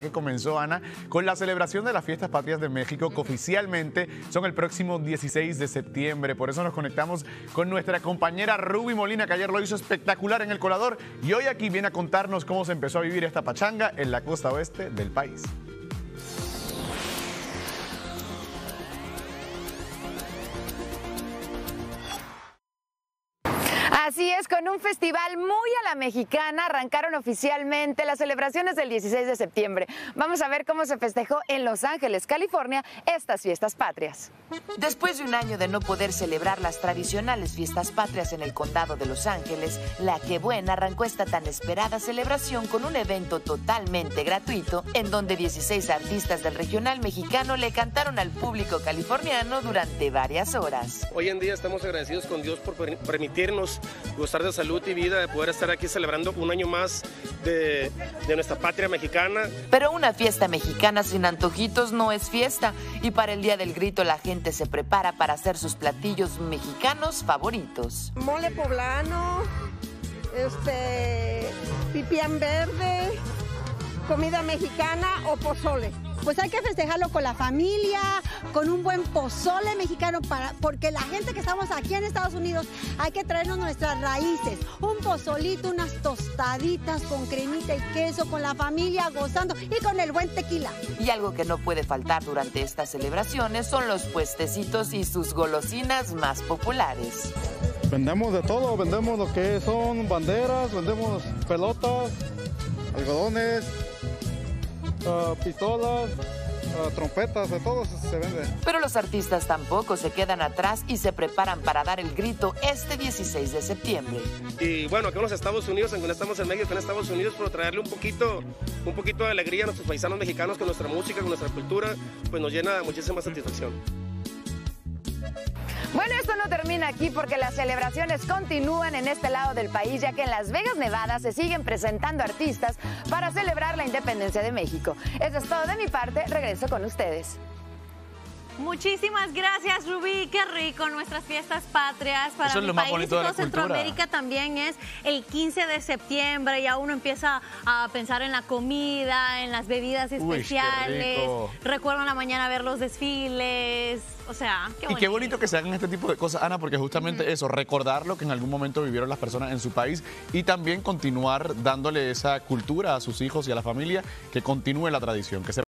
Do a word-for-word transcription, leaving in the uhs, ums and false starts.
Que comenzó, Ana, con la celebración de las Fiestas Patrias de México, que oficialmente son el próximo dieciséis de septiembre. Por eso nos conectamos con nuestra compañera Ruby Molina, que ayer lo hizo espectacular en El Colador, y hoy aquí viene a contarnos cómo se empezó a vivir esta pachanga en la costa oeste del país. Así es, con un festival muy a la mexicana arrancaron oficialmente las celebraciones del dieciséis de septiembre. Vamos a ver cómo se festejó en Los Ángeles, California, estas fiestas patrias. Después de un año de no poder celebrar las tradicionales fiestas patrias en el condado de Los Ángeles, La Qué Buena arrancó esta tan esperada celebración con un evento totalmente gratuito en donde dieciséis artistas del regional mexicano le cantaron al público californiano durante varias horas. Hoy en día estamos agradecidos con Dios por permitirnos gozar de salud y vida, de poder estar aquí celebrando un año más de, de nuestra patria mexicana. Pero una fiesta mexicana sin antojitos no es fiesta, y para el Día del Grito la gente se prepara para hacer sus platillos mexicanos favoritos. Mole poblano, este, pipián verde, comida mexicana o pozole. Pues hay que festejarlo con la familia, con un buen pozole mexicano, para, porque la gente que estamos aquí en Estados Unidos hay que traernos nuestras raíces. Un pozolito, unas tostaditas con cremita y queso, con la familia gozando y con el buen tequila. Y algo que no puede faltar durante estas celebraciones son los puestecitos y sus golosinas más populares. Vendemos de todo, vendemos lo que son banderas, vendemos pelotas, algodones, Uh, pistolas, uh, trompetas, de todo se vende. Pero los artistas tampoco se quedan atrás y se preparan para dar el grito este dieciséis de septiembre. Y bueno, aquí en los Estados Unidos, aunque no estamos en México, en Estados Unidos, pero traerle un poquito, un poquito de alegría a nuestros paisanos mexicanos con nuestra música, con nuestra cultura, pues nos llena de muchísima satisfacción. Bueno, esto no termina aquí porque las celebraciones continúan en este lado del país, ya que en Las Vegas, Nevada, se siguen presentando artistas para celebrar la independencia de México. Eso es todo de mi parte, regreso con ustedes. Muchísimas gracias, Rubí. Qué rico nuestras fiestas patrias para Eso mi es lo país más bonito de la Centroamérica cultura. También es el quince de septiembre. Ya uno empieza a pensar en la comida, en las bebidas especiales. Uy, qué rico. Recuerdo en la mañana ver los desfiles. O sea, qué bonito. Y qué bonito que se hagan este tipo de cosas, Ana, porque justamente mm. eso, recordar lo que en algún momento vivieron las personas en su país y también continuar dándole esa cultura a sus hijos y a la familia, que continúe la tradición, que se